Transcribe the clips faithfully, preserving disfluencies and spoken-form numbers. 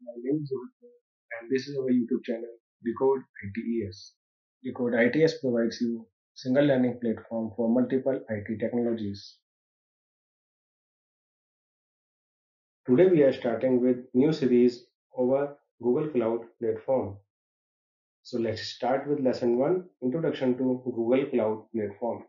My name is Yul, and this is our YouTube channel, Decode I T E S. Decode I T E S provides you single learning platform for multiple I T technologies. Today we are starting with new series over Google Cloud Platform. So let's start with lesson one, Introduction to Google Cloud Platform.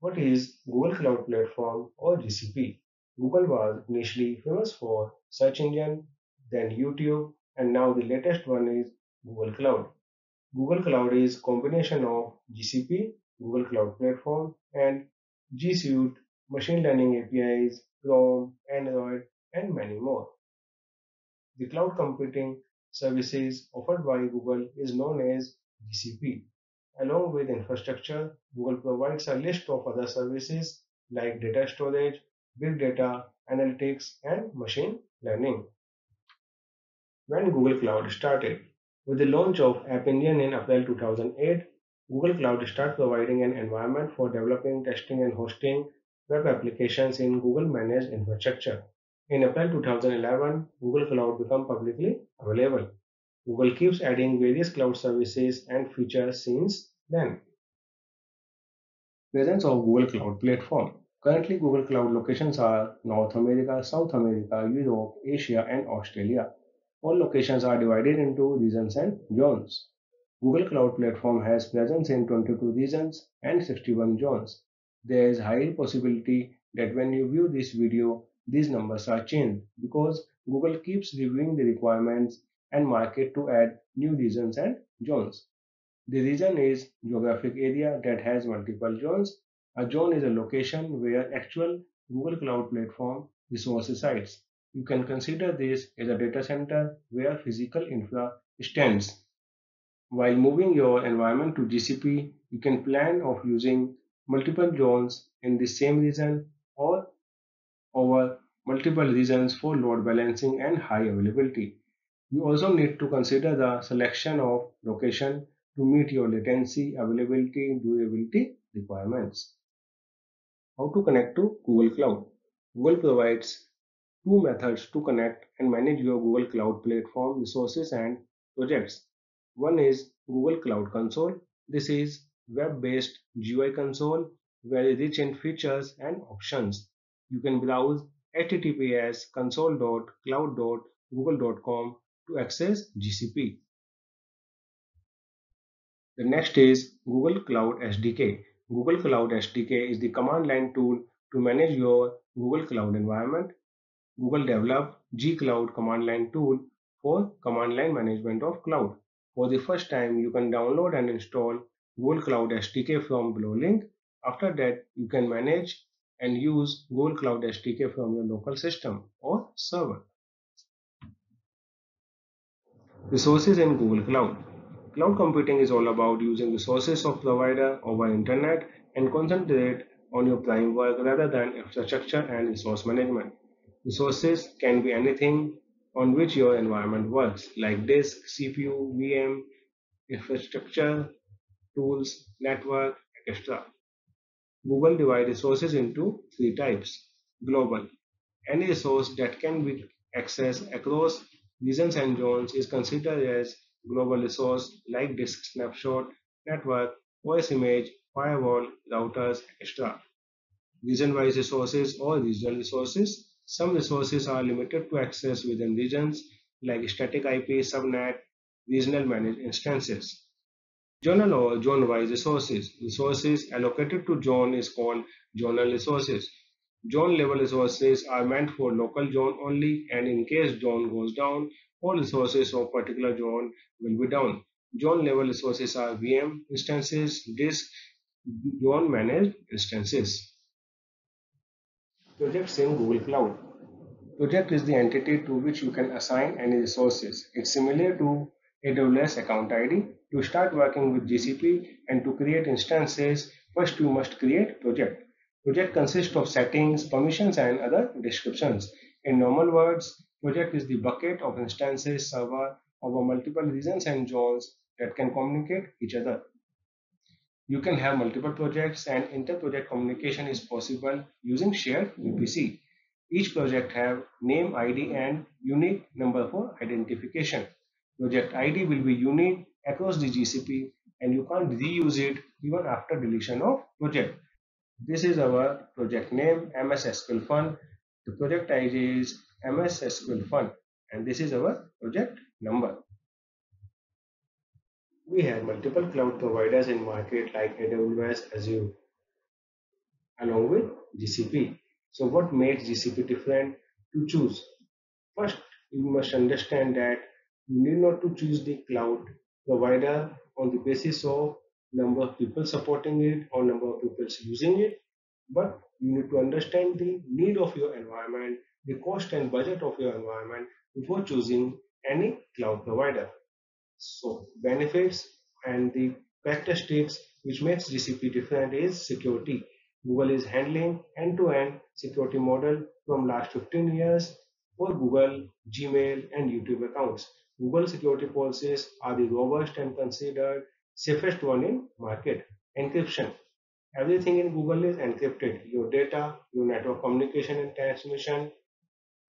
What is Google Cloud Platform or G C P? Google was initially famous for search engine, then YouTube, and now the latest one is Google Cloud. Google Cloud is combination of G C P, Google Cloud Platform, and G Suite, Machine Learning A P Is, Chrome, Android, and many more. The cloud computing services offered by Google is known as G C P. Along with infrastructure, Google provides a list of other services like data storage, big data, analytics, and machine learning. When Google Cloud started, with the launch of App Engine in April two thousand eight, Google Cloud started providing an environment for developing, testing, and hosting web applications in Google managed infrastructure. In April two thousand eleven, Google Cloud became publicly available. Google keeps adding various cloud services and features since then. Presence of Google Cloud Platform. Currently, Google Cloud locations are North America, South America, Europe, Asia, and Australia. All locations are divided into regions and zones. Google Cloud Platform has presence in twenty-two regions and sixty-one zones. There is high possibility that when you view this video, these numbers are changed because Google keeps reviewing the requirements and market to add new regions and zones. The region is geographic area that has multiple zones. A zone is a location where actual Google Cloud Platform resource resides. You can consider this as a data center where physical infra stands. While moving your environment to G C P, you can plan of using multiple zones in the same region or over multiple regions for load balancing and high availability. You also need to consider the selection of location to meet your latency, availability, and durability requirements. How to connect to Google Cloud? Google provides two methods to connect and manage your Google Cloud Platform resources and projects. One is Google Cloud Console. This is web-based G U I console, very rich in features and options. You can browse H T T P S colon slash slash console dot cloud dot google dot com to access G C P. The next is Google Cloud S D K. Google Cloud S D K is the command line tool to manage your Google Cloud environment. Google developed G Cloud command line tool for command line management of cloud. For the first time, you can download and install Google Cloud S D K from below link. After that, you can manage and use Google Cloud S D K from your local system or server. Resources in Google Cloud. Cloud computing is all about using resources of provider over internet and concentrate on your prime work rather than infrastructure and resource management. Resources can be anything on which your environment works, like disk, C P U, V M, infrastructure, tools, network, et cetera. Google divides resources into three types. Global. Any resource that can be accessed across regions and zones is considered as global resource, like disk snapshot, network, voice image, firewall, routers, et cetera. Region-wise resources or regional resources. Some resources are limited to access within regions, like static I P, subnet, regional managed instances. Zonal or zone-wise resources. Resources allocated to zone is called zonal resources. Zone-level resources are meant for local zone only, and in case zone goes down, all resources of particular zone will be down. Zone-level resources are V M instances, disk, zone-managed instances. Projects in Google Cloud. Project is the entity to which you can assign any resources. It's similar to A W S account I D. To start working with G C P and to create instances, first you must create project. Project consists of settings, permissions, and other descriptions. In normal words, project is the bucket of instances server over multiple regions and zones that can communicate each other. You can have multiple projects, and inter-project communication is possible using shared V P C. Each project have name I D and unique number for identification. Project I D will be unique across the G C P and you can't reuse it even after deletion of project. This is our project name, M S S Q L Fund. The project I D is M S S Q L Fund and this is our project number. We have multiple cloud providers in market like A W S, Azure along with G C P. So what makes G C P different to choose? First, you must understand that you need not to choose the cloud provider on the basis of number of people supporting it or number of people using it, but you need to understand the need of your environment, the cost and budget of your environment before choosing any cloud provider. So benefits and the characteristics which makes G C P different is security. Google is handling end-to-end security model from last fifteen years for Google, Gmail and YouTube accounts. Google security policies are the robust and considered safest one in market. Encryption. Everything in Google is encrypted. Your data, your network communication and transmission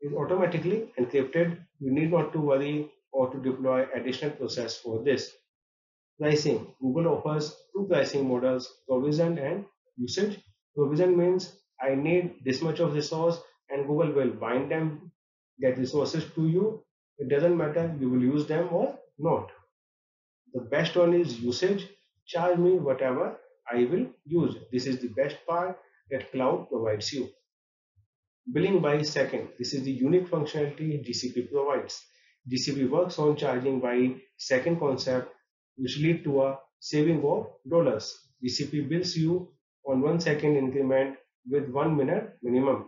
is automatically encrypted. You need not to worry or to deploy additional process for this. Pricing. Google offers two pricing models, provisioned and usage. Provision means I need this much of resource and Google will bind them, get resources to you. It doesn't matter, you will use them or not. The best one is usage. Charge me whatever I will use. This is the best part that cloud provides you. Billing by second. This is the unique functionality G C P provides. G C P works on charging by second concept, which lead to a saving of dollars. G C P bills you on one second increment with one minute minimum.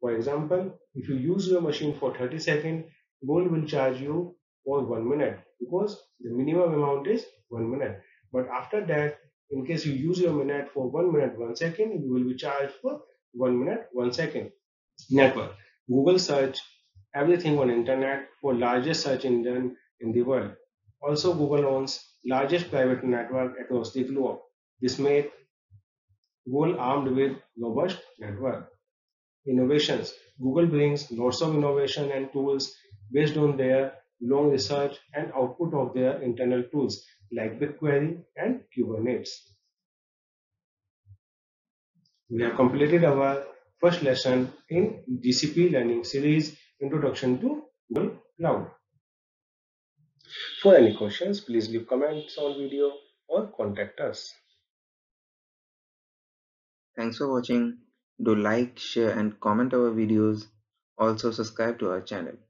For example, if you use your machine for thirty seconds, Google will charge you for one minute because the minimum amount is one minute. But after that, in case you use your minute for one minute, one second, you will be charged for one minute, one second. Network. Google search everything on internet for largest search engine in the world. Also, Google owns largest private network across the globe. This made Google armed with robust network. Innovations. Google brings lots of innovation and tools based on their long research and output of their internal tools like BigQuery and Kubernetes. We have completed our first lesson in G C P Learning Series, Introduction to Google Cloud. For any questions, please leave comments on video or contact us. Thanks for watching. Do like, share and comment our videos. Also subscribe to our channel.